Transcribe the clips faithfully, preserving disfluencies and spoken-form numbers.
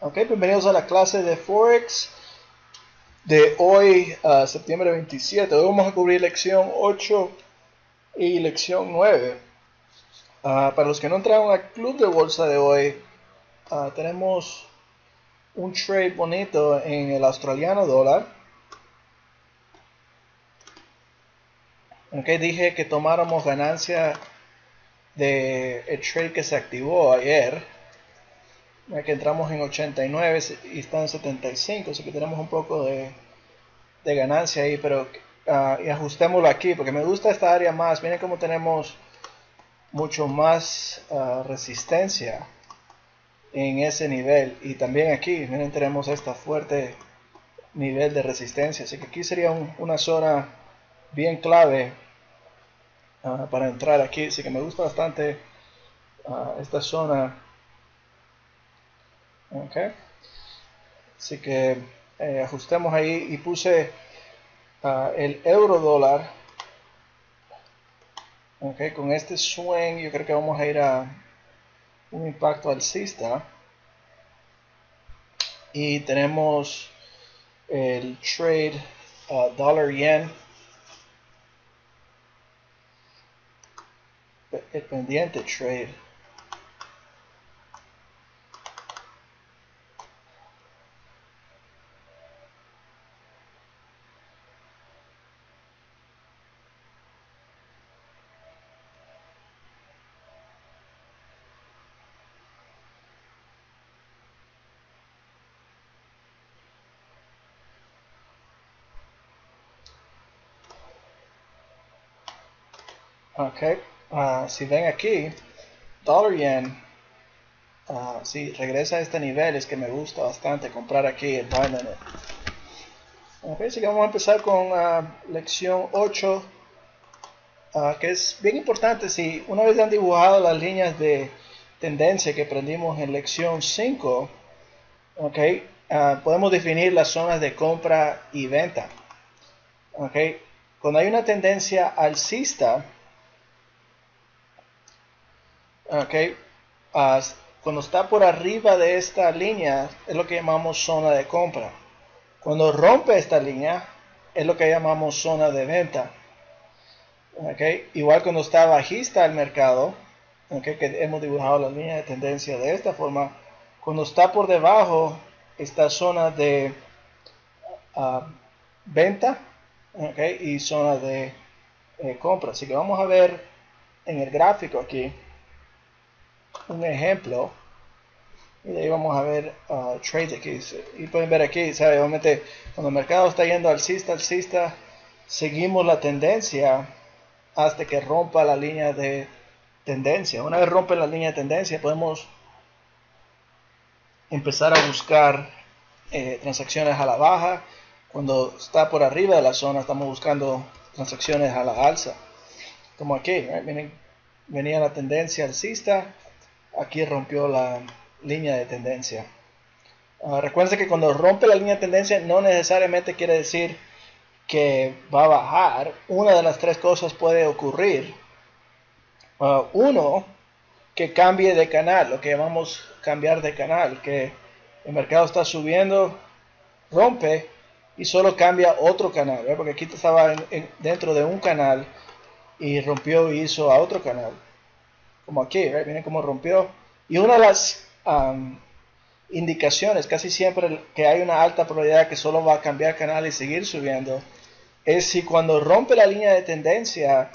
Ok, bienvenidos a la clase de Forex de hoy, uh, septiembre veintisiete. Hoy vamos a cubrir lección ocho y lección nueve. Uh, para los que no entraron al club de bolsa de hoy, uh, tenemos un trade bonito en el australiano dólar. Ok, dije que tomáramos ganancia del trade que se activó ayer. Ya que entramos en ochenta y nueve y está en setenta y cinco, así que tenemos un poco de, de ganancia ahí, pero uh, y ajustémoslo aquí, porque me gusta esta área más. Miren cómo tenemos mucho más uh, resistencia en ese nivel, y también aquí, miren, tenemos este fuerte nivel de resistencia, así que aquí sería un, una zona bien clave uh, para entrar aquí, así que me gusta bastante uh, esta zona. Okay. Así que eh, ajustemos ahí y puse uh, el euro dólar. Okay, con este swing yo creo que vamos a ir a un impacto alcista y tenemos el trade uh, dollar yen el pendiente trade. Ok, uh, si ven aquí, Dollar Yen, uh, si regresa a este nivel, es que me gusta bastante comprar aquí el Binance. Ok, así que vamos a empezar con uh, lección ocho, uh, que es bien importante. Si una vez han dibujado las líneas de tendencia que aprendimos en lección cinco, ok, uh, podemos definir las zonas de compra y venta. Ok, cuando hay una tendencia alcista, Okay. Uh, cuando está por arriba de esta línea es lo que llamamos zona de compra. Cuando rompe esta línea es lo que llamamos zona de venta. Okay. Igual cuando está bajista el mercado, okay, que hemos dibujado la línea de tendencia de esta forma, cuando está por debajo está zona de uh, venta, okay, y zona de eh, compra. Así que vamos a ver en el gráfico aquí un ejemplo, y de ahí vamos a ver uh, trades aquí, y pueden ver aquí, ¿sabe? Obviamente cuando el mercado está yendo alcista, alcista, seguimos la tendencia hasta que rompa la línea de tendencia. Una vez rompe la línea de tendencia, podemos empezar a buscar eh, transacciones a la baja. Cuando está por arriba de la zona, estamos buscando transacciones a la alza, como aquí, ¿right? Miren, venía la tendencia alcista, aquí rompió la línea de tendencia. Uh, recuerden que cuando rompe la línea de tendencia no necesariamente quiere decir que va a bajar. Una de las tres cosas puede ocurrir. Uh, uno, que cambie de canal, lo que llamamos cambiar de canal, que el mercado está subiendo, rompe y solo cambia otro canal, ¿eh? Porque aquí estaba en, en, dentro de un canal y rompió y hizo a otro canal. Como aquí, ¿eh? Miren cómo rompió. Y una de las um, indicaciones, casi siempre que hay una alta probabilidad que solo va a cambiar canal y seguir subiendo, es si cuando rompe la línea de tendencia,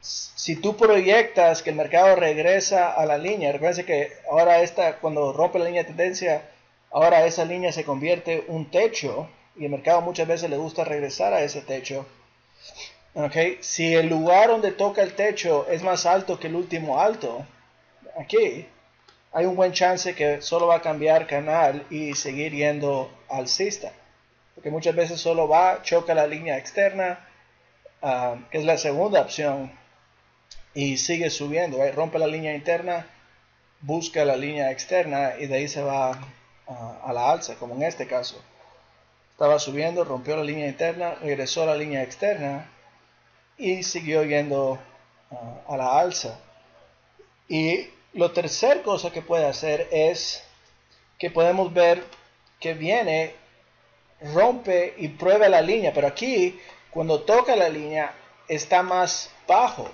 si tú proyectas que el mercado regresa a la línea. Recuerden que ahora esta, cuando rompe la línea de tendencia, ahora esa línea se convierte en un techo, y el mercado muchas veces le gusta regresar a ese techo. Okay. Si el lugar donde toca el techo es más alto que el último alto, aquí hay un buen chance que solo va a cambiar canal y seguir yendo alcista, porque muchas veces solo va, choca la línea externa, uh, que es la segunda opción, y sigue subiendo, ¿eh? Rompe la línea interna, busca la línea externa y de ahí se va uh, a la alza, como en este caso. Estaba subiendo, rompió la línea interna, regresó a la línea externa y siguió yendo uh, a la alza. Y lo tercer cosa que puede hacer es que podemos ver que viene, rompe y prueba la línea, pero aquí cuando toca la línea está más bajo.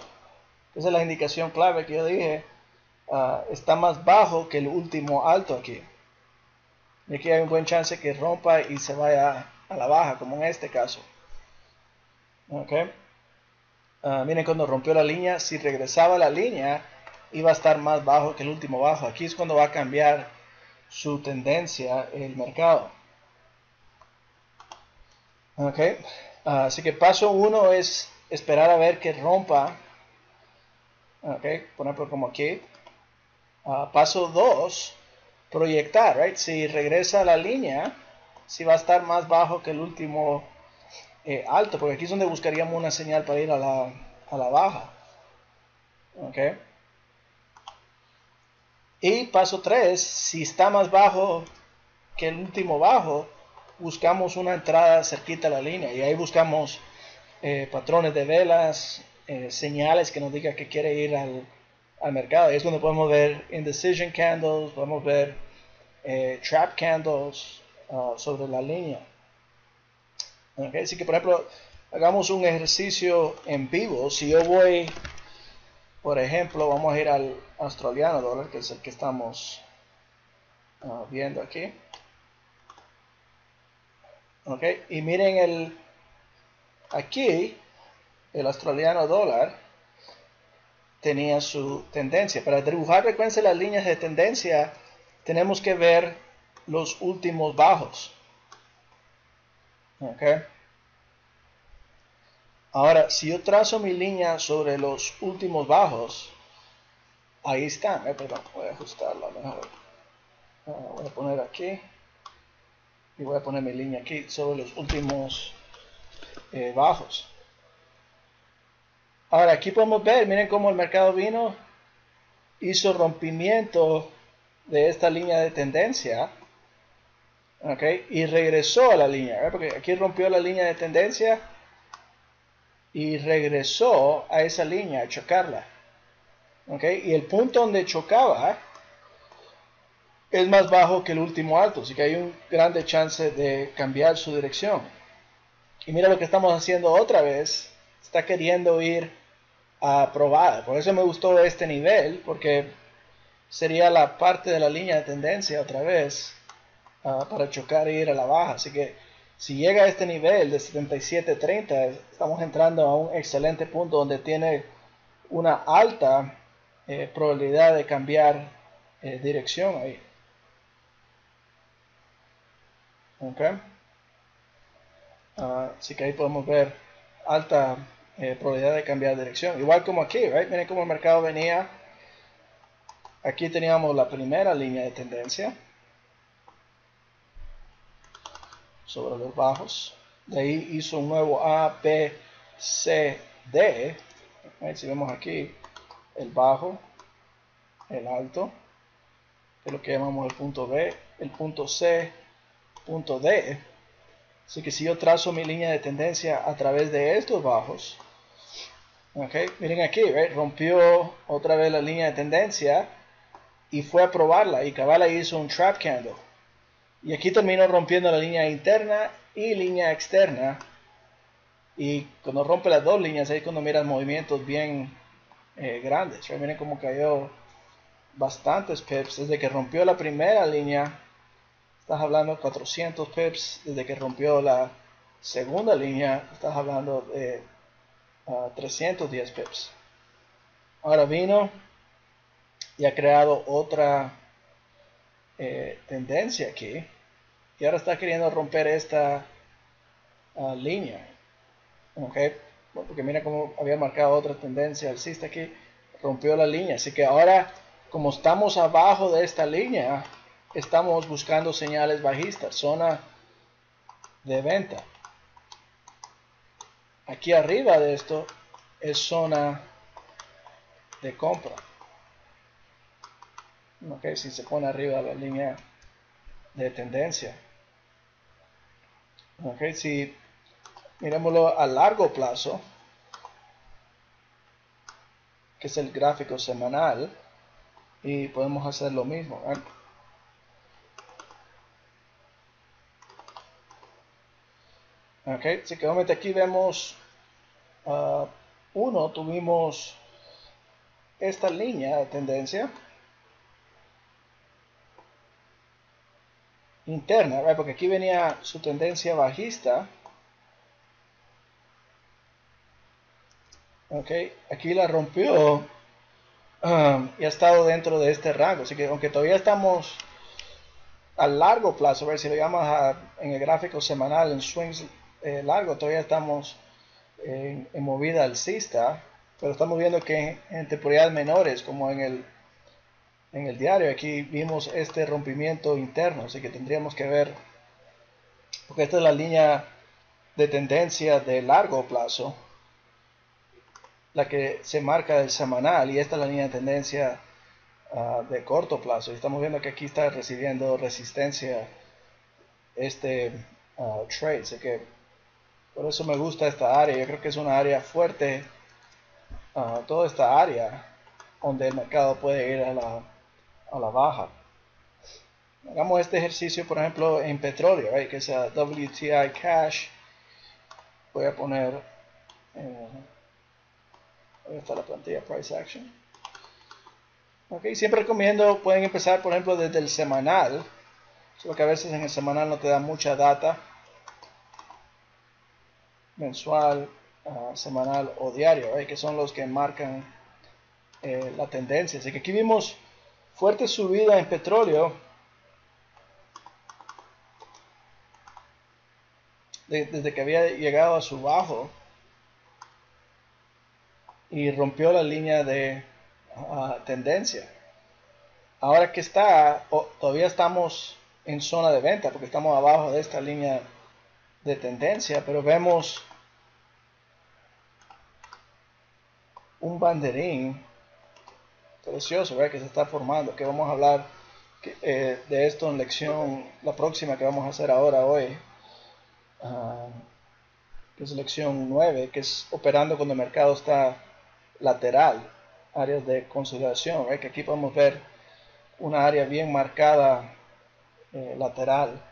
Esa es la indicación clave que yo dije, uh, está más bajo que el último alto aquí. Y aquí hay un buen chance que rompa y se vaya a la baja, como en este caso. Ok. Uh, miren, cuando rompió la línea, si regresaba la línea, iba a estar más bajo que el último bajo. Aquí es cuando va a cambiar su tendencia el mercado. Ok. Uh, así que paso uno es esperar a ver que rompa. Ok. Por ejemplo, como aquí. Uh, paso dos. Proyectar, right? Si regresa la línea, si va a estar más bajo que el último eh, alto, porque aquí es donde buscaríamos una señal para ir a la, a la baja. Ok. Y paso tres, si está más bajo que el último bajo, buscamos una entrada cerquita a la línea, y ahí buscamos eh, patrones de velas, eh, señales que nos diga que quiere ir al al mercado. Y es donde podemos ver indecision candles, podemos ver eh, trap candles uh, sobre la línea. Okay, así que por ejemplo hagamos un ejercicio en vivo. Si yo voy, por ejemplo, vamos a ir al australiano dólar, que es el que estamos uh, viendo aquí. Ok, y miren el aquí el australiano dólar tenía su tendencia. Para dibujar, recuerden, las líneas de tendencia tenemos que ver los últimos bajos. Ok. Ahora, si yo trazo mi línea sobre los últimos bajos, ahí están. Eh, perdón, voy a ajustarla mejor. Uh, voy a poner aquí y voy a poner mi línea aquí sobre los últimos eh, bajos. Ahora aquí podemos ver, miren cómo el mercado vino, hizo rompimiento de esta línea de tendencia, ok, y regresó a la línea, ¿eh? Porque aquí rompió la línea de tendencia y regresó a esa línea, a chocarla, ok, y el punto donde chocaba es más bajo que el último alto, así que hay un grande chance de cambiar su dirección. Y mira lo que estamos haciendo otra vez, está queriendo ir a probar. Por eso me gustó este nivel, porque sería la parte de la línea de tendencia otra vez uh, para chocar e ir a la baja. Así que si llega a este nivel de setenta y siete treinta, estamos entrando a un excelente punto donde tiene una alta eh, probabilidad de cambiar eh, dirección ahí. Okay. Uh, así que ahí podemos ver alta eh, probabilidad de cambiar de dirección, igual como aquí, right? Miren cómo el mercado venía. Aquí teníamos la primera línea de tendencia sobre los bajos, de ahí hizo un nuevo A, B, C, D, right? Si vemos aquí el bajo, el alto, que es lo que llamamos el punto B, el punto C, punto D. Así que si yo trazo mi línea de tendencia a través de estos bajos, okay, miren aquí, right, rompió otra vez la línea de tendencia y fue a probarla, y cabala hizo un trap candle. Y aquí terminó rompiendo la línea interna y línea externa. Y cuando rompe las dos líneas, ahí cuando miras movimientos bien eh, grandes. Right? Miren cómo cayó bastantes pips desde que rompió la primera línea. Estás hablando de cuatrocientos pips. Desde que rompió la segunda línea, estás hablando de uh, trescientos diez pips. Ahora vino y ha creado otra eh, tendencia aquí. Y ahora está queriendo romper esta uh, línea. Okay. Porque mira cómo había marcado otra tendencia alcista aquí. Rompió la línea. Así que ahora, como estamos abajo de esta línea, estamos buscando señales bajistas, zona de venta. Aquí arriba de esto es zona de compra. Ok, si se pone arriba la línea de tendencia. Ok, si miremoslo a largo plazo, que es el gráfico semanal, y podemos hacer lo mismo, ¿eh? Okay, así que obviamente aquí vemos uh, uno, tuvimos esta línea de tendencia interna, right? Porque aquí venía su tendencia bajista. Okay, aquí la rompió um, y ha estado dentro de este rango, así que aunque todavía estamos a largo plazo, a ver si lo llamamos a, en el gráfico semanal, en swings eh, largo, todavía estamos eh, en movida alcista, pero estamos viendo que en temporalidades menores, como en el, en el diario, aquí vimos este rompimiento interno, así que tendríamos que ver, porque esta es la línea de tendencia de largo plazo, la que se marca del semanal, y esta es la línea de tendencia Uh, de corto plazo, y estamos viendo que aquí está recibiendo resistencia este uh, trade, así que por eso me gusta esta área. Yo creo que es una área fuerte, uh, toda esta área donde el mercado puede ir a la, a la baja. Hagamos este ejercicio por ejemplo en petróleo, right? Que sea W T I cash. Voy a poner eh, ahí está la plantilla price action. Okay, siempre recomiendo, pueden empezar por ejemplo desde el semanal, solo que a veces en el semanal no te da mucha data, mensual, uh, semanal o diario, ¿eh? Que son los que marcan eh, la tendencia. Así que aquí vimos fuerte subida en petróleo de, desde que había llegado a su bajo y rompió la línea de Uh, tendencia. Ahora que está, oh, todavía estamos en zona de venta porque estamos abajo de esta línea de tendencia, pero vemos un banderín precioso, ¿verdad? Que se está formando, que vamos a hablar que, eh, de esto en lección la próxima que vamos a hacer ahora hoy, uh, que es lección nueve, que es operando cuando el mercado está lateral, áreas de consolidación, ¿eh? Que aquí podemos ver una área bien marcada eh, lateral.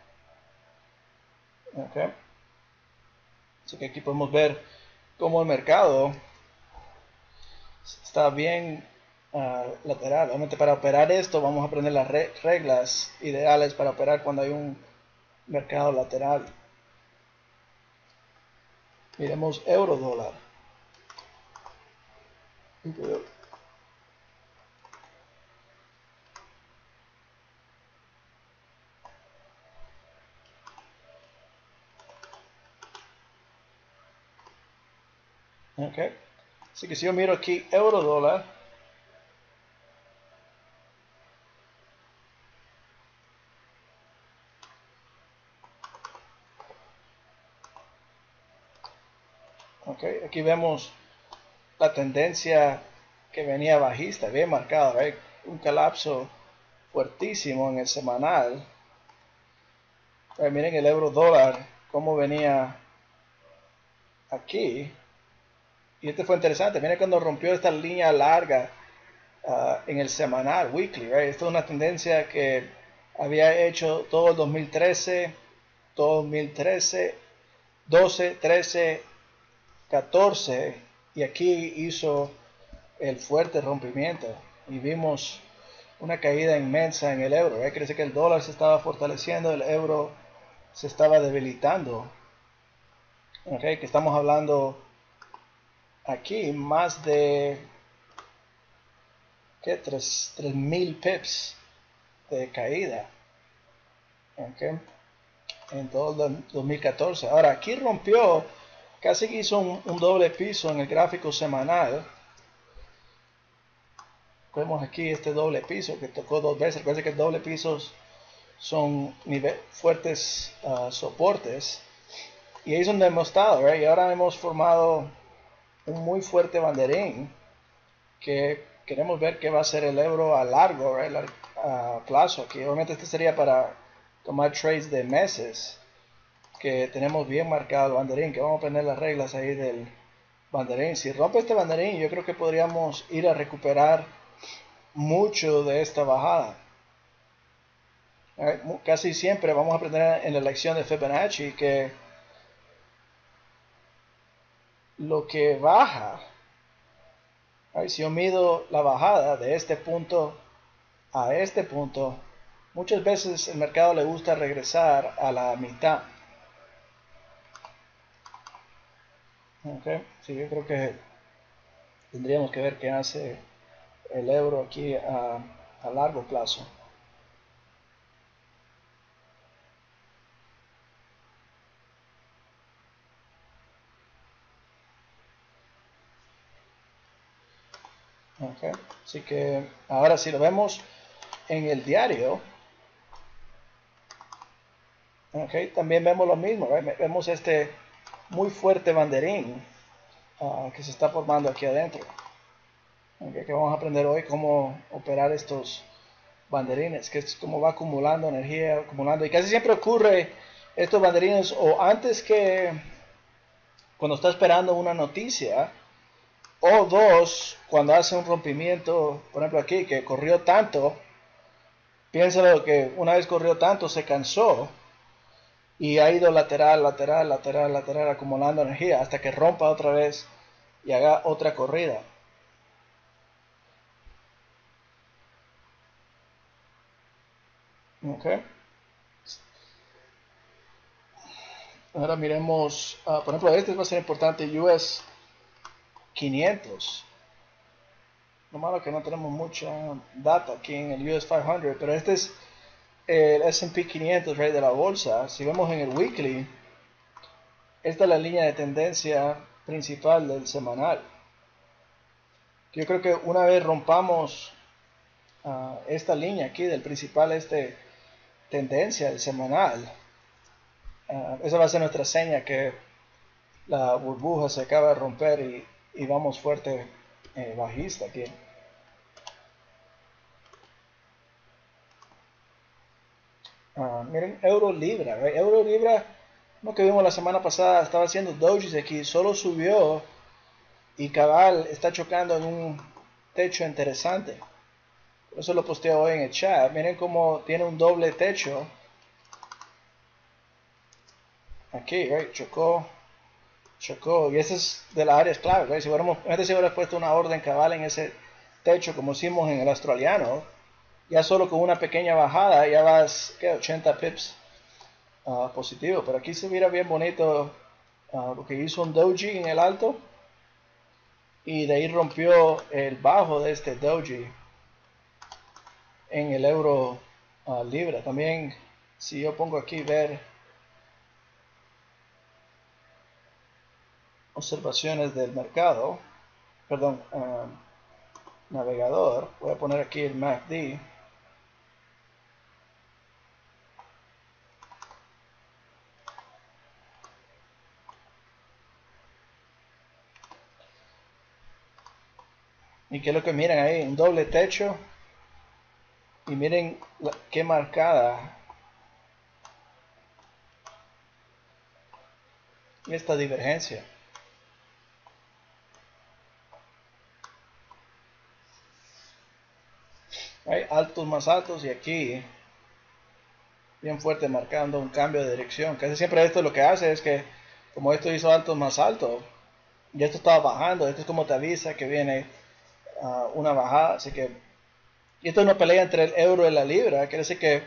Okay. Así que aquí podemos ver cómo el mercado está bien uh, lateral. Obviamente para operar esto vamos a aprender las re reglas ideales para operar cuando hay un mercado lateral. Miremos euro dólar. Okay. Así que si yo miro aquí euro dólar, okay, aquí vemos la tendencia que venía bajista, bien marcada, ¿verdad? Un colapso fuertísimo en el semanal. Pero miren el euro dólar, cómo venía aquí. Y este fue interesante, miren cuando rompió esta línea larga uh, en el semanal, weekly, right? Esto es una tendencia que había hecho todo el dos mil trece, todo dos mil trece, doce, trece, catorce, y aquí hizo el fuerte rompimiento y vimos una caída inmensa en el euro, right? Quiere decir que el dólar se estaba fortaleciendo, el euro se estaba debilitando, okay, que estamos hablando aquí más de ¿qué? tres mil pips de caída, okay, en todo el dos mil catorce. Ahora aquí rompió, casi hizo un, un doble piso en el gráfico semanal. Vemos aquí este doble piso que tocó dos veces. Parece que doble pisos son nivel, fuertes uh, soportes, y ahí es donde hemos estado, right? Y ahora hemos formado un muy fuerte banderín que queremos ver qué va a ser el euro a largo, right? Lar a plazo. Aquí obviamente este sería para tomar trades de meses, que tenemos bien marcado el banderín, que vamos a poner las reglas ahí del banderín. Si rompe este banderín, yo creo que podríamos ir a recuperar mucho de esta bajada, right? Casi siempre vamos a aprender en la lección de Fibonacci que lo que baja. Right, si yo mido la bajada de este punto a este punto, muchas veces el mercado le gusta regresar a la mitad. Okay. Sí, yo creo que tendríamos que ver qué hace el euro aquí a, a largo plazo. Okay. Así que ahora si lo vemos en el diario, okay, también vemos lo mismo, right? Vemos este muy fuerte banderín uh, que se está formando aquí adentro, okay, que vamos a aprender hoy cómo operar estos banderines, que es como va acumulando energía, acumulando, y casi siempre ocurre estos banderines o antes que cuando está esperando una noticia, o dos, cuando hace un rompimiento, por ejemplo aquí, que corrió tanto, piénsalo que una vez corrió tanto, se cansó y ha ido lateral, lateral, lateral, lateral, acumulando energía hasta que rompa otra vez y haga otra corrida. Ok. Ahora miremos, uh, por ejemplo, este va a ser importante, U S quinientos. Lo malo que no tenemos mucha data aquí en el U S quinientos, pero este es el S and P quinientos, right, de la bolsa. Si vemos en el weekly, esta es la línea de tendencia principal del semanal. Yo creo que una vez rompamos uh, esta línea aquí del principal, este tendencia del semanal, uh, esa va a ser nuestra seña que la burbuja se acaba de romper y y vamos fuerte eh, bajista aquí. Uh, miren, euro libra, right? Euro libra, lo que vimos la semana pasada, estaba haciendo dojis aquí, solo subió y cabal está chocando en un techo interesante. Por eso lo posteo hoy en el chat. Miren cómo tiene un doble techo. Aquí, right? Chocó. Chocó, y esa es de las áreas clave, ¿vale? Si hubiéramos, antes si hubiera puesto una orden cabal en ese techo, como hicimos en el australiano, ya solo con una pequeña bajada, ya vas, ¿qué? ochenta pips uh, positivo. Pero aquí se mira bien bonito, uh, porque hizo un doji en el alto, y de ahí rompió el bajo de este doji en el euro uh, libra. También, si yo pongo aquí ver observaciones del mercado, perdón, um, navegador, voy a poner aquí el M A C D, y que es lo que miren ahí, un doble techo, y miren la, qué marcada esta divergencia. Hay altos más altos y aquí bien fuerte marcando un cambio de dirección. Casi siempre esto lo que hace es que como esto hizo altos más altos y esto estaba bajando, esto es como te avisa que viene uh, una bajada. Así que y esto es una pelea entre el euro y la libra. Quiere decir que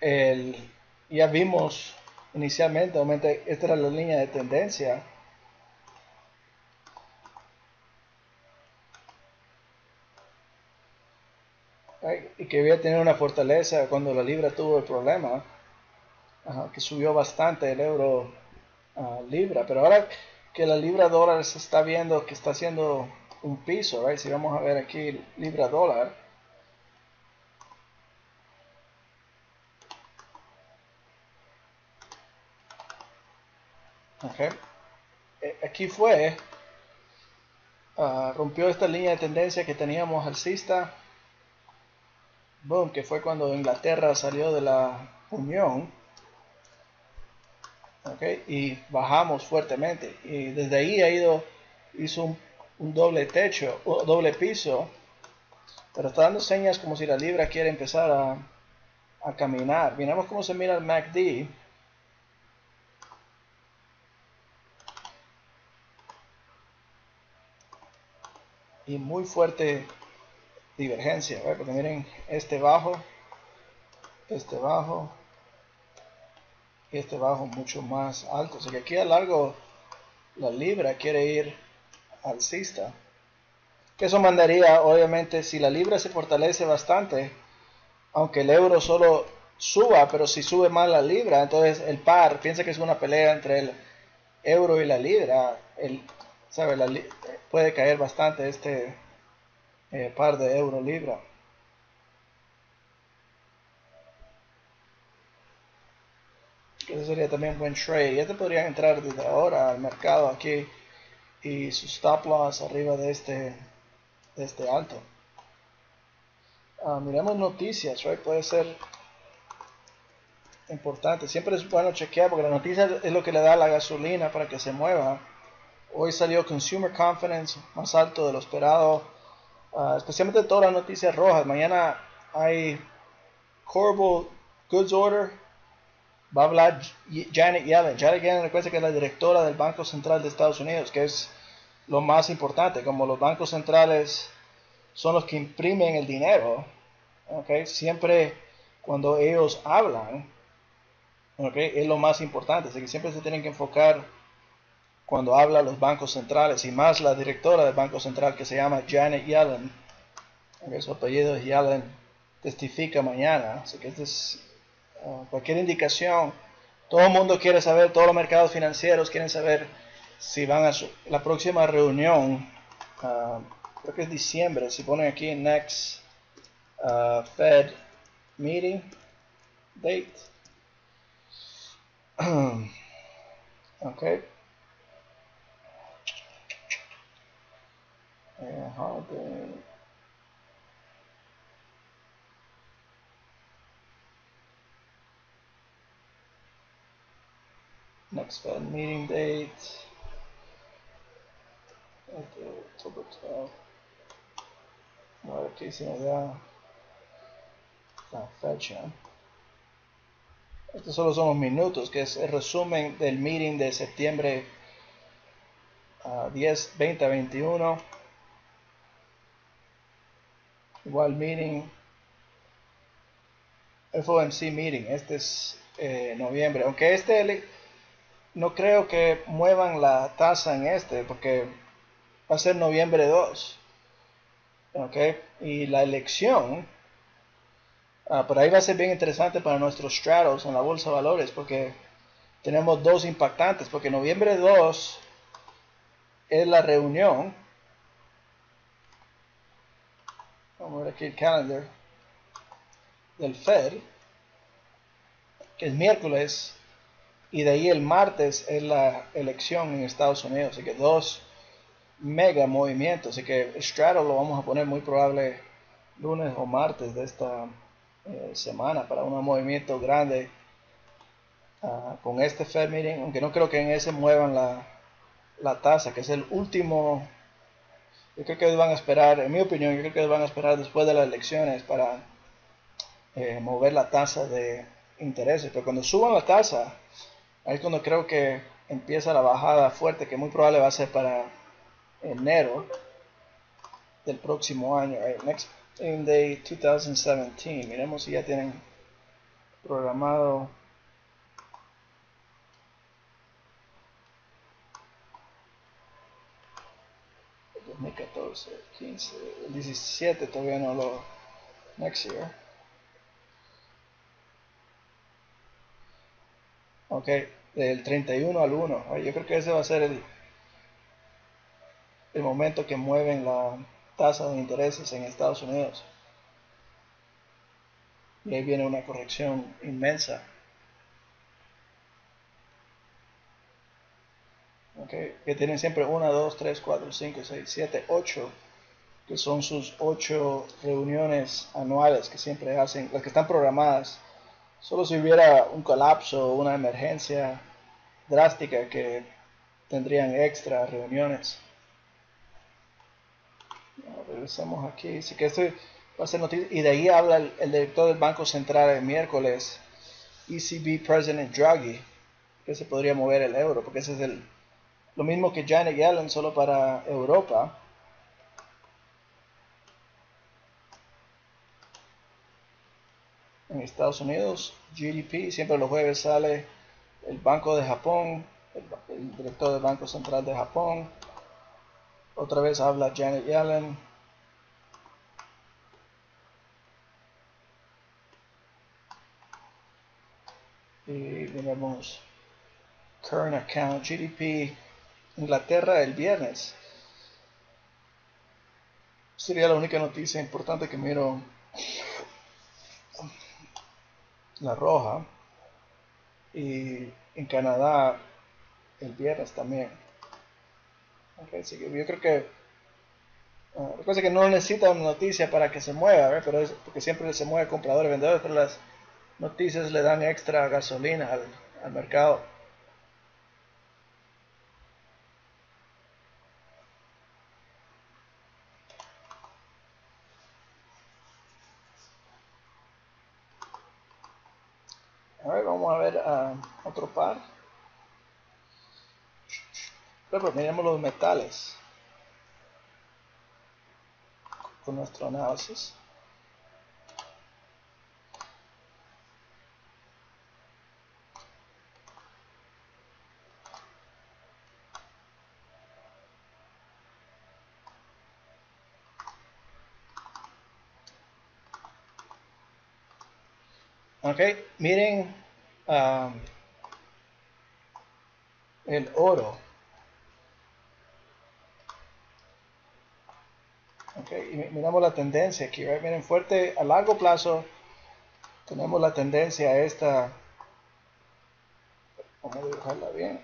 el, ya vimos inicialmente, obviamente esta era la línea de tendencia. Y que había tenido una fortaleza cuando la libra tuvo el problema, uh, que subió bastante el euro uh, libra, pero ahora que la libra dólar se está viendo que está haciendo un piso, right? Si vamos a ver aquí libra dólar, okay. Aquí fue, uh, rompió esta línea de tendencia que teníamos alcista. Boom, que fue cuando Inglaterra salió de la Unión, okay, y bajamos fuertemente, y desde ahí ha ido, hizo un, un doble techo, un doble piso, pero está dando señas como si la libra quiere empezar a, a caminar. Miramos cómo se mira el M A C D. y muy fuerte divergencia, ¿verdad? Porque miren, este bajo, este bajo y este bajo mucho más alto. O sea que aquí a largo la libra quiere ir alcista. Eso mandaría, obviamente, si la libra se fortalece bastante, aunque el euro solo suba, pero si sube más la libra, entonces el par, piensa que es una pelea entre el euro y la libra, el, sabe, la li puede caer bastante este eh, par de euro-libra. Eso sería también buen trade. Ya te podrían entrar desde ahora al mercado aquí y sus stop loss arriba de este, de este alto. Uh, miremos noticias, right? Puede ser importante. Siempre es bueno chequear porque la noticia es lo que le da la gasolina para que se mueva. Hoy salió Consumer Confidence más alto de lo esperado, uh, especialmente todas las noticias rojas. Mañana hay Corporate Goods Order. Va a hablar Janet Yellen. Janet Yellen, recuerda que es la directora del Banco Central de Estados Unidos, que es lo más importante. Como los bancos centrales son los que imprimen el dinero, ¿okay? Siempre cuando ellos hablan, ¿okay?, es lo más importante. Así que siempre se tienen que enfocar cuando hablan los bancos centrales, y más la directora del Banco Central, que se llama Janet Yellen, ¿okay? Su apellido es Yellen, testifica mañana. Así que este es... Uh, cualquier indicación, todo el mundo quiere saber, todos los mercados financieros quieren saber si van a su, la próxima reunión, uh, creo que es diciembre, si ponen aquí next uh, Fed meeting date, ok, uh, next Fed meeting date, okay, October twelfth. A ver qué hicimos ya. La fecha. Estos solo son los minutos, que es el resumen del meeting de septiembre uh, diez, veinte, veintiuno. Igual meeting. F O M C meeting. Este es eh, noviembre. Aunque este... no creo que muevan la tasa en este, porque va a ser noviembre dos, ok, y la elección, ah, por ahí va a ser bien interesante para nuestros stratos en la bolsa de valores, porque tenemos dos impactantes, porque noviembre dos es la reunión. Vamos a ver aquí el calendar del Fed, que es miércoles. Y de ahí el martes es la elección en Estados Unidos. Así que dos mega movimientos. Así que el straddle lo vamos a poner muy probable lunes o martes de esta eh, semana para un movimiento grande uh, con este Fed meeting. Aunque no creo que en ese muevan la, la tasa, que es el último. Yo creo que van a esperar, en mi opinión, yo creo que van a esperar después de las elecciones para eh, mover la tasa de intereses. Pero cuando suban la tasa, ahí es cuando creo que empieza la bajada fuerte, que muy probable va a ser para enero del próximo año. Right, next in day dos mil diecisiete. Miremos si ya tienen programado. dos mil catorce, quince, diecisiete todavía no lo... next year. Ok, del treinta y uno al uno. Yo creo que ese va a ser el, el momento que mueven la tasa de intereses en Estados Unidos. Y ahí viene una corrección inmensa. Ok, que tienen siempre uno, dos, tres, cuatro, cinco, seis, siete, ocho, que son sus ocho reuniones anuales que siempre hacen, las que están programadas. Solo si hubiera un colapso o una emergencia drástica que tendrían extra reuniones. Regresamos aquí. Así que esto va a ser noticia. Y de ahí habla el, el director del Banco Central el miércoles, E C B President Draghi, que se podría mover el euro, porque ese es el, lo mismo que Janet Yellen, solo para Europa. Estados Unidos, G D P, siempre los jueves sale el Banco de Japón, el, el director del Banco Central de Japón, otra vez habla Janet Yellen, y tenemos Current Account, G D P, Inglaterra el viernes. Sería la única noticia importante que miro, la roja, y en Canadá el viernes también. Okay, así que yo creo que uh, recuerda que no necesita una noticia para que se mueva, ¿ver? Pero es porque siempre se mueve compradores, vendedores, pero las noticias le dan extra gasolina al, al mercado. A ver, vamos a ver a uh, otro par. Pero miremos los metales con nuestro análisis. Ok, miren um, el oro. Ok, y miramos la tendencia aquí, ¿verdad? Miren fuerte, a largo plazo tenemos la tendencia a esta. Vamos a dibujarla bien.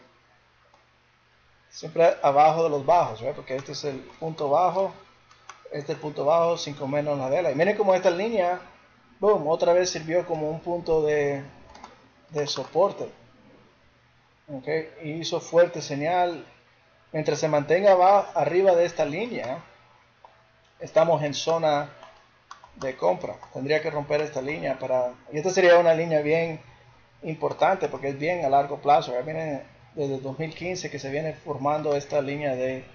Siempre abajo de los bajos, ¿verdad? Porque este es el punto bajo, este es el punto bajo, cinco menos la vela. Y miren cómo esta línea, boom, otra vez sirvió como un punto de, de soporte. Ok, y hizo fuerte señal. Mientras se mantenga va arriba de esta línea, estamos en zona de compra. Tendría que romper esta línea para, y esta sería una línea bien importante porque es bien a largo plazo. Ya viene desde dos mil quince que se viene formando esta línea de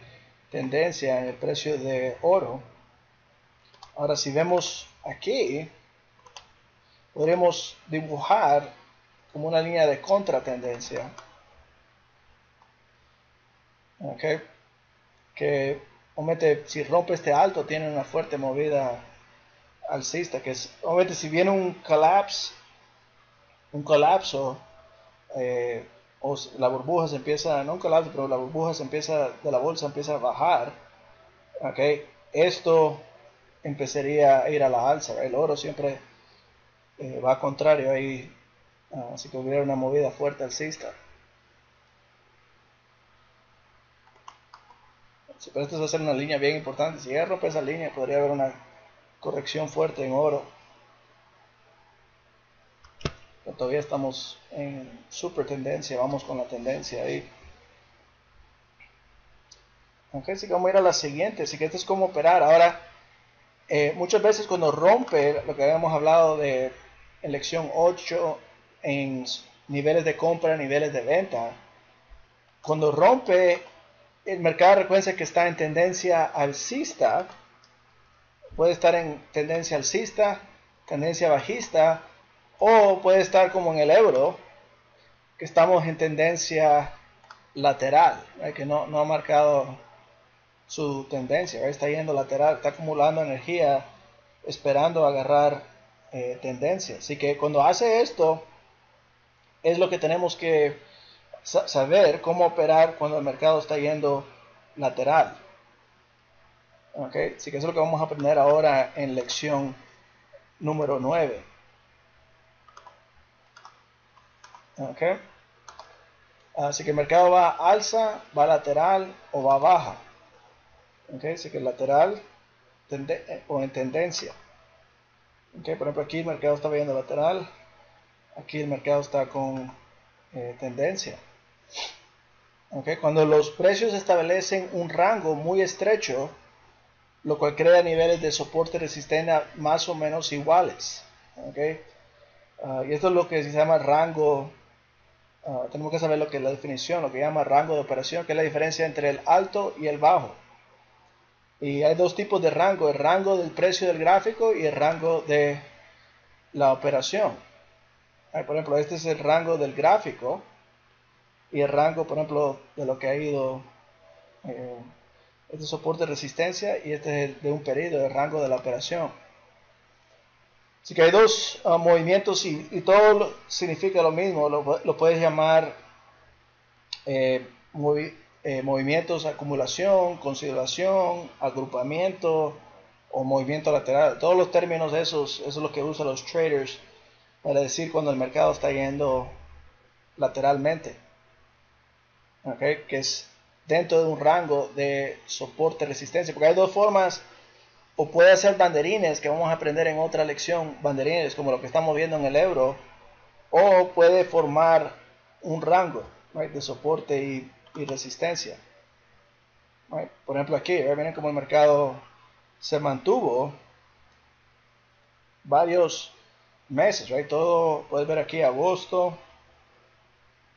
tendencia en el precio de oro. Ahora si vemos aquí, podremos dibujar como una línea de contratendencia, ok, que obviamente si rompe este alto tiene una fuerte movida alcista, que es obviamente si viene un collapse, un colapso, eh, o la burbuja se empieza, no un colapso, pero la burbuja se empieza, de la bolsa empieza a bajar, ok, esto empezaría a ir a la alza. El oro siempre Eh, va contrario ahí, uh, así que hubiera una movida fuerte alcista. Sí, pero esto va a ser una línea bien importante. Si ya rompe esa línea podría haber una corrección fuerte en oro, pero todavía estamos en super tendencia. Vamos con la tendencia ahí. Ok, así que vamos a ir a la siguiente. Así que esto es como operar ahora. Eh, muchas veces cuando rompe lo que habíamos hablado de lección ocho en niveles de compra, niveles de venta, cuando rompe el mercado, recuerden que está en tendencia alcista, puede estar en tendencia alcista, tendencia bajista, o puede estar como en el euro, que estamos en tendencia lateral, ¿eh? Que no, no ha marcado su tendencia, ¿verdad? Está yendo lateral, está acumulando energía esperando agarrar eh, tendencia. Así que cuando hace esto es lo que tenemos que sa saber cómo operar cuando el mercado está yendo lateral. Ok, así que eso es lo que vamos a aprender ahora en lección número nueve. Ok, así que el mercado va alza, va lateral o va baja. Okay, así que lateral tende, o en tendencia. Okay, por ejemplo, aquí el mercado está viendo lateral, aquí el mercado está con eh, tendencia. Okay, cuando los precios establecen un rango muy estrecho, lo cual crea niveles de soporte y resistencia más o menos iguales. Okay, uh, y esto es lo que se llama rango. Uh, tenemos que saber lo que es la definición, lo que llama rango de operación, que es la diferencia entre el alto y el bajo. Y hay dos tipos de rango, el rango del precio del gráfico y el rango de la operación. Ahí, por ejemplo, este es el rango del gráfico y el rango, por ejemplo, de lo que ha ido eh, este soporte de resistencia, y este es el de un periodo, el rango de la operación. Así que hay dos uh, movimientos y, y todo significa lo mismo. Lo, lo puedes llamar eh, movi eh, movimientos, acumulación, consideración, agrupamiento o movimiento lateral. Todos los términos esos, eso es lo que usan los traders para decir cuando el mercado está yendo lateralmente. ¿Okay? Que es dentro de un rango de soporte resistencia, porque hay dos formas. O puede hacer banderines, que vamos a aprender en otra lección, banderines como lo que estamos viendo en el euro, o puede formar un rango, ¿right?, de soporte y, y resistencia, ¿right? Por ejemplo aquí, ¿eh? Miren como el mercado se mantuvo varios meses, ¿right? Todo, puedes ver aquí agosto,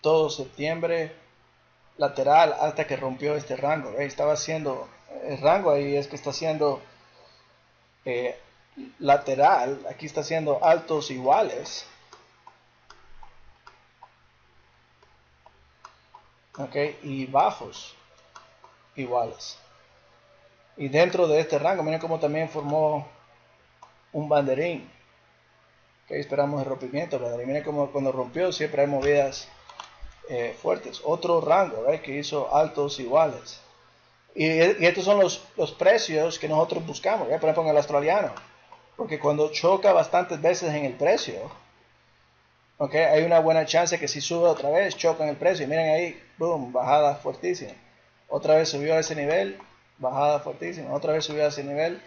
todo septiembre, lateral hasta que rompió este rango, ¿right? Estaba haciendo, el rango ahí es que está haciendo Eh, lateral, aquí está haciendo altos iguales, ok, y bajos iguales, y dentro de este rango miren como también formó un banderín, ok, esperamos el rompimiento, miren como cuando rompió siempre hay movidas eh, fuertes, otro rango, ¿verdad?, que hizo altos iguales. Y, y estos son los, los precios que nosotros buscamos, ¿ya? Por ejemplo en el australiano, porque cuando choca bastantes veces en el precio, ¿okay?, hay una buena chance que si sube otra vez, choca en el precio, y miren ahí, boom, bajada fuertísima, otra vez subió a ese nivel, bajada fuertísima, otra vez subió a ese nivel,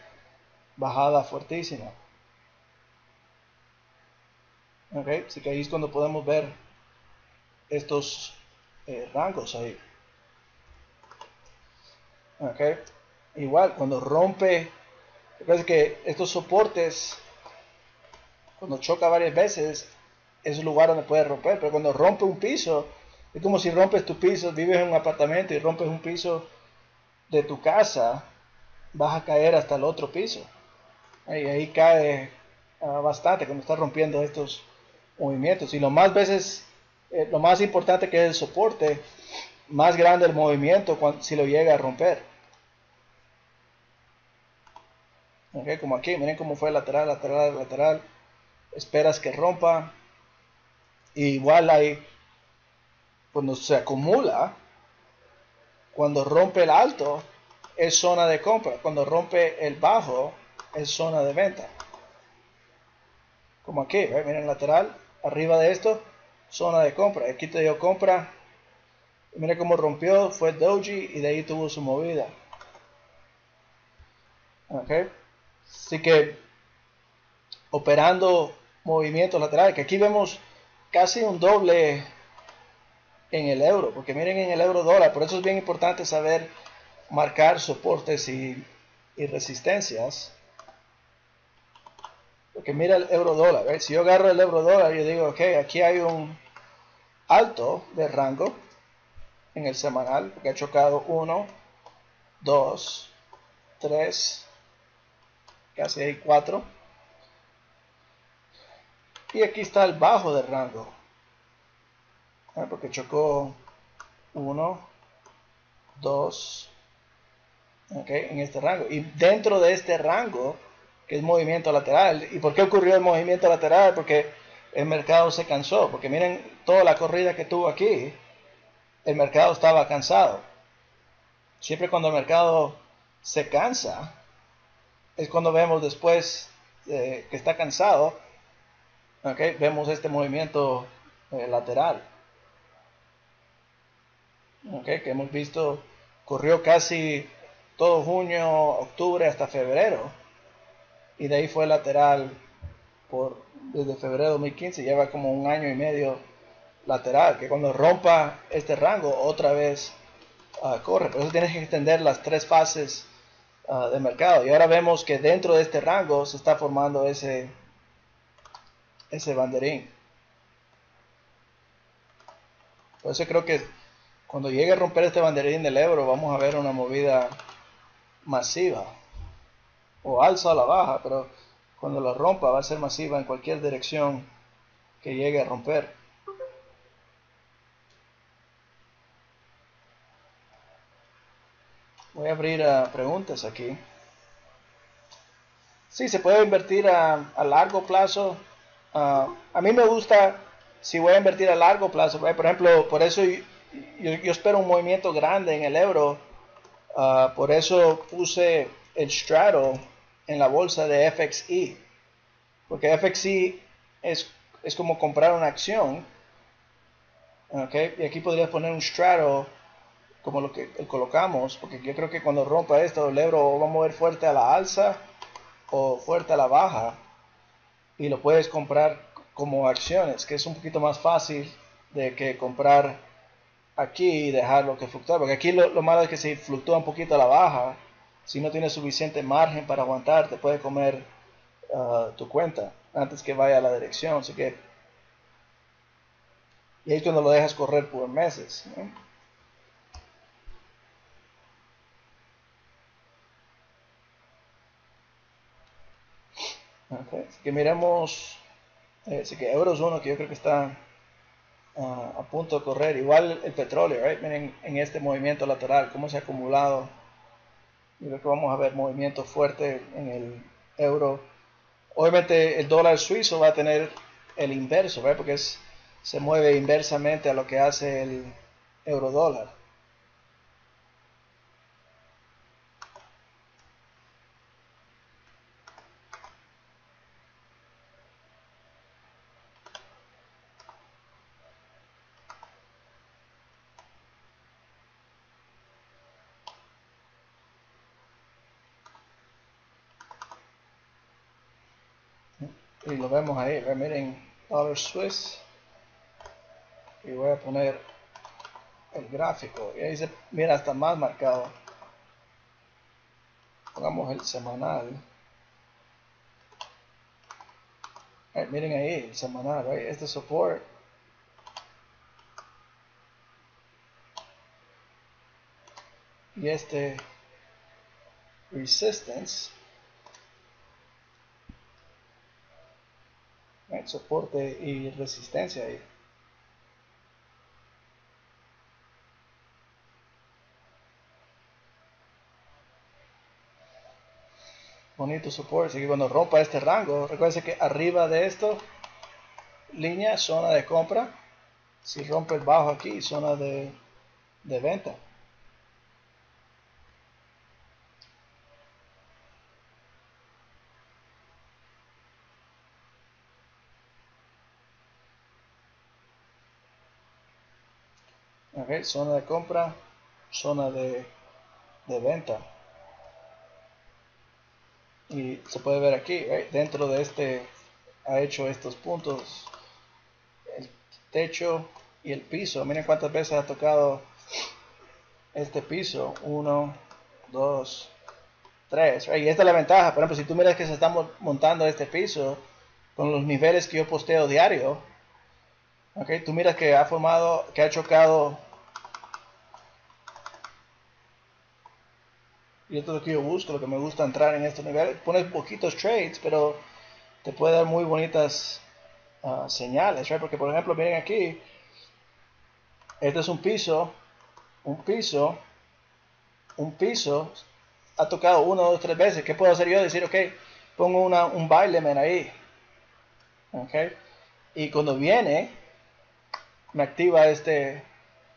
bajada fuertísima, ¿ok? Así que ahí es cuando podemos ver estos eh, rangos ahí. Okay. Igual cuando rompe, parece que estos soportes cuando choca varias veces es un lugar donde puede romper, pero cuando rompe un piso es como si rompes tu piso, vives en un apartamento y rompes un piso de tu casa, vas a caer hasta el otro piso, ahí, ahí cae uh, bastante cuando estás rompiendo estos movimientos, y lo más veces eh, lo más importante que es el soporte, más grande el movimiento cuando, si lo llega a romper. Okay, como aquí, miren cómo fue lateral, lateral, lateral, esperas que rompa, y igual ahí cuando se acumula, cuando rompe el alto es zona de compra, cuando rompe el bajo es zona de venta, como aquí, ¿eh? Miren lateral, arriba de esto zona de compra, aquí te dio compra, miren cómo rompió, fue doji y de ahí tuvo su movida, ok. Así que operando movimientos laterales, que aquí vemos casi un doble en el euro, porque miren en el euro dólar, por eso es bien importante saber marcar soportes y, y resistencias, porque mira el euro dólar, ¿eh? Si yo agarro el euro dólar yo digo, ok, aquí hay un alto de rango en el semanal, porque ha chocado uno, dos, tres, casi hay cuatro, y aquí está el bajo del rango, ¿eh? Porque chocó uno, dos, ¿okay?, en este rango, y dentro de este rango que es movimiento lateral. ¿Y por qué ocurrió el movimiento lateral? Porque el mercado se cansó, porque miren toda la corrida que tuvo aquí, el mercado estaba cansado. Siempre cuando el mercado se cansa es cuando vemos después eh, que está cansado, ¿okay?, vemos este movimiento eh, lateral, ¿okay?, que hemos visto, corrió casi todo junio, octubre hasta febrero, y de ahí fue lateral por, desde febrero de dos mil quince, lleva como un año y medio lateral, que cuando rompa este rango otra vez uh, corre. Por eso tienes que entender las tres fases uh, de mercado, y ahora vemos que dentro de este rango se está formando ese ese banderín. Por eso creo que cuando llegue a romper este banderín del euro vamos a ver una movida masiva, o alza o la baja, pero Cuando la rompa va a ser masiva en cualquier dirección que llegue a romper. Voy a abrir a preguntas aquí. Sí, se puede invertir a, a largo plazo. Uh, a mí me gusta, si voy a invertir a largo plazo, por ejemplo, por eso yo, yo, yo espero un movimiento grande en el euro. Uh, por eso puse el straddle en la bolsa de F X I, porque F X I es, es como comprar una acción, ¿okay? Y aquí podrías poner un straddle como lo que colocamos, porque yo creo que cuando rompa esto el euro va a mover fuerte a la alza o fuerte a la baja, y lo puedes comprar como acciones, que es un poquito más fácil de que comprar aquí y dejarlo que fluctúa, porque aquí lo, lo malo es que si fluctúa un poquito a la baja, si no tienes suficiente margen para aguantar, te puede comer uh, tu cuenta antes que vaya a la dirección, así que y ahí es cuando lo dejas correr por meses, ¿no? Okay. Así que miremos, eh, así que Eurozone, que yo creo que está uh, a punto de correr, igual el petróleo, right? Miren en este movimiento lateral cómo se ha acumulado. Yo creo que vamos a ver movimiento fuerte en el euro. Obviamente el dólar suizo va a tener el inverso, ¿verdad? Porque es, se mueve inversamente a lo que hace el euro dólar. Y lo vemos ahí, miren, Dollar Swiss, y voy a poner el gráfico, y ahí se mira hasta más marcado. Pongamos el semanal, right, miren ahí el semanal, right, este soporte, y este resistance. Soporte y resistencia ahí. Bonito soporte, así que cuando rompa este rango, recuerden que arriba de esto línea, zona de compra, si rompe el bajo aquí, zona de, de venta. Okay, zona de compra, zona de, de venta, y se puede ver aquí, right? Dentro de este ha hecho estos puntos, el techo y el piso. Miren cuántas veces ha tocado este piso, uno, dos, tres, right? Y esta es la ventaja. Por ejemplo, si tú miras que se está montando este piso con los niveles que yo posteo diario, okay, tú miras que ha formado, que ha chocado. Y esto es lo que yo busco, lo que me gusta entrar en estos niveles. Pones poquitos trades, pero te puede dar muy bonitas uh, señales, right? Porque por ejemplo, miren aquí, este es un piso, un piso, un piso, ha tocado uno, dos, tres veces. ¿Qué puedo hacer yo? Decir, ok, pongo una, un baileman ahí, ok, y cuando viene, me activa este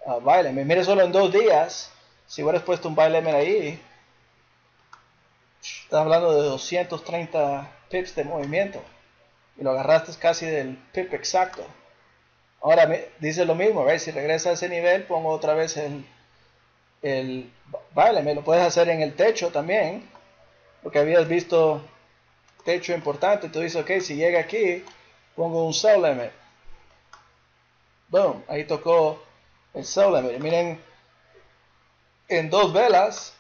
uh, baileman. Mire, solo en dos días, si hubieras puesto un baileman ahí, estás hablando de doscientos treinta pips de movimiento, y lo agarraste casi del pip exacto. Ahora dice lo mismo, ¿ves? Si regresa a ese nivel, pongo otra vez el, el baileman. Lo puedes hacer en el techo también, porque habías visto techo importante. Tú dices, ok, si llega aquí, pongo un sell limit. Boom, ahí tocó el sell limit. Miren, en dos velas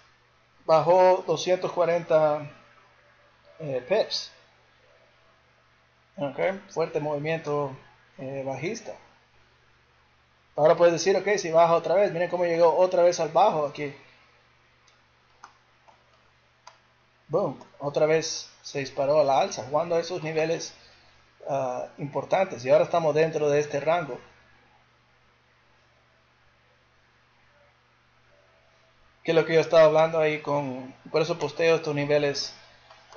bajó doscientos cuarenta eh, pips. Okay, fuerte movimiento eh, bajista. Ahora puedes decir, ok, si baja otra vez, miren cómo llegó otra vez al bajo aquí. boom, otra vez se disparó a la alza, jugando a esos niveles uh, importantes, y ahora estamos dentro de este rango. Que es lo que yo estaba hablando ahí con, por eso posteo estos niveles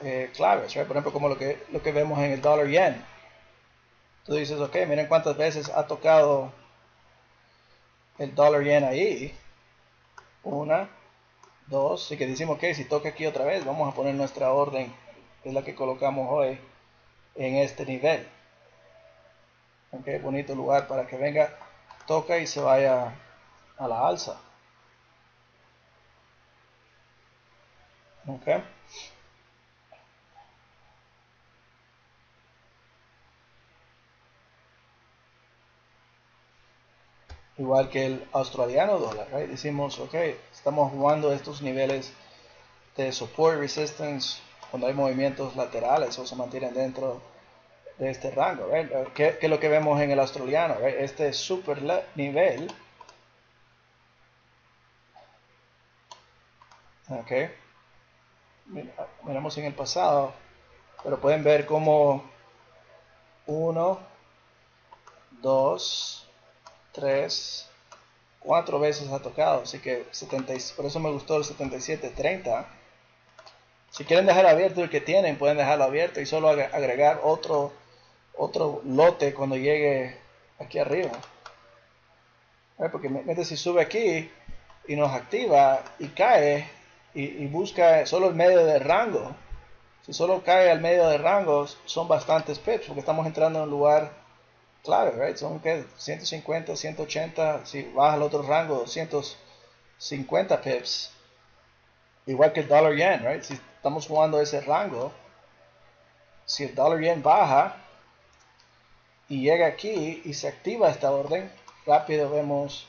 eh, claves, right? Por ejemplo, como lo que, lo que vemos en el dólar yen. Tú dices, ok, miren cuántas veces ha tocado el dólar yen ahí. Una, dos, así que decimos, ok, si toca aquí otra vez, vamos a poner nuestra orden, que es la que colocamos hoy, en este nivel. Ok, bonito lugar para que venga, toca y se vaya a la alza. Okay. Igual que el australiano dólar, right? Decimos, ok, estamos jugando estos niveles de support resistance cuando hay movimientos laterales o se mantienen dentro de este rango, right? ¿Qué, qué es lo que vemos en el australiano, right? Este super nivel, ok. Miramos en el pasado, pero pueden ver como uno, dos, tres, cuatro veces ha tocado, así que setenta, por eso me gustó el setenta y siete treinta. Si quieren dejar abierto el que tienen, pueden dejarlo abierto y solo agregar otro otro lote cuando llegue aquí arriba, porque mete, si sube aquí y nos activa y cae Y, y busca solo el medio de rango, si solo cae al medio de rangos, son bastantes pips, porque estamos entrando en un lugar clave, right? Son ¿qué? ciento cincuenta, ciento ochenta, si baja al otro rango, doscientos cincuenta pips, igual que el dólar yen, right? Si estamos jugando ese rango, si el dólar yen baja y llega aquí y se activa esta orden, rápido vemos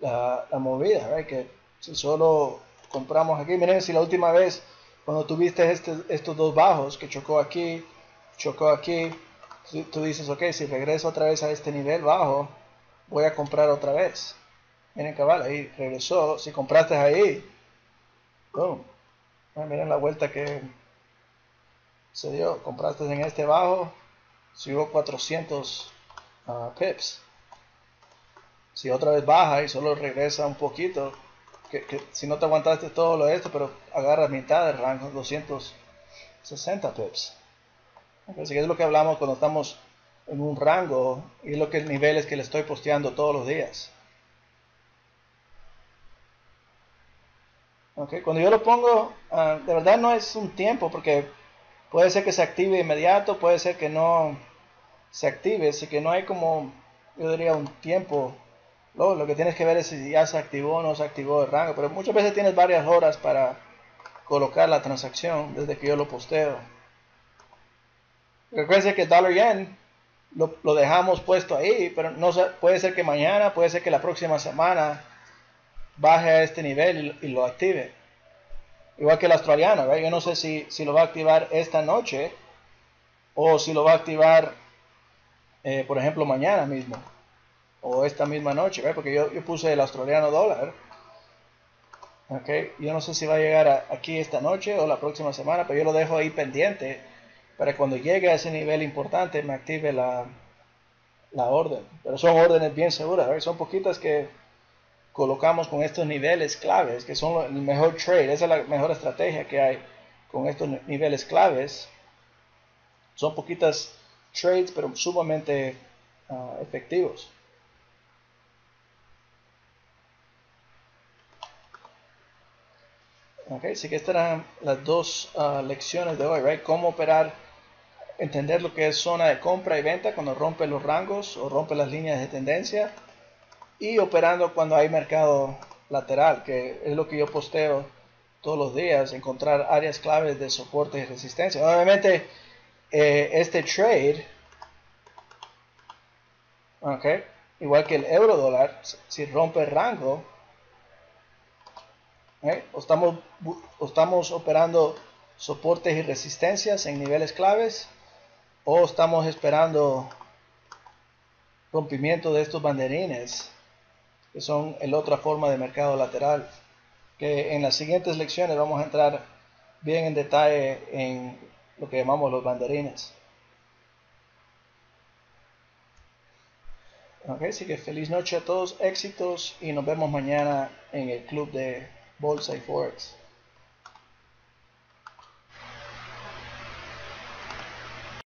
la, la movida, right? Que si solo compramos aquí, miren, si la última vez cuando tuviste este, estos dos bajos que chocó aquí, chocó aquí, tú, tú dices, ok, si regreso otra vez a este nivel bajo, voy a comprar otra vez. Miren, cabal, ahí regresó, si compraste ahí, boom, miren la vuelta que se dio, compraste en este bajo, subió cuatrocientos uh, pips. Si otra vez baja y solo regresa un poquito, Que, que si no te aguantaste todo lo de esto, pero agarras mitad del rango, doscientos sesenta pips. Así que es lo que hablamos cuando estamos en un rango, y es lo que el nivel es que le estoy posteando todos los días. Okay, cuando yo lo pongo, uh, de verdad no es un tiempo, porque puede ser que se active inmediato, puede ser que no se active, así que no hay como, yo diría, un tiempo. Lo, lo que tienes que ver es si ya se activó o no se activó el rango, pero muchas veces tienes varias horas para colocar la transacción desde que yo lo posteo. Recuerden que el dólar yen lo, lo dejamos puesto ahí, pero no puede ser que mañana, puede ser que la próxima semana baje a este nivel y, y lo active. Igual que el australiano, ¿verdad? Yo no sé si, si lo va a activar esta noche o si lo va a activar, eh, por ejemplo, mañana mismo. O esta misma noche, ¿verdad? Porque yo, yo puse el australiano dólar. Okay. Yo no sé si va a llegar a, aquí esta noche o la próxima semana, pero yo lo dejo ahí pendiente para que cuando llegue a ese nivel importante me active la, la orden. Pero son órdenes bien seguras, ¿verdad? Son poquitas que colocamos con estos niveles claves, que son el mejor trade, esa es la mejor estrategia que hay con estos niveles claves. Son poquitas trades, pero sumamente uh, efectivos. Okay, así que estas eran las dos uh, lecciones de hoy, right? Cómo operar, entender lo que es zona de compra y venta cuando rompe los rangos o rompe las líneas de tendencia, y operando cuando hay mercado lateral, que es lo que yo posteo todos los días, encontrar áreas claves de soporte y resistencia. Obviamente, eh, este trade, okay, igual que el euro dólar, si rompe el rango, ¿eh? O, estamos, o estamos operando soportes y resistencias en niveles claves, o estamos esperando rompimiento de estos banderines, que son la otra forma de mercado lateral, que en las siguientes lecciones vamos a entrar bien en detalle en lo que llamamos los banderines. Ok, así que feliz noche a todos, éxitos, y nos vemos mañana en el club de Bolsa y Forex.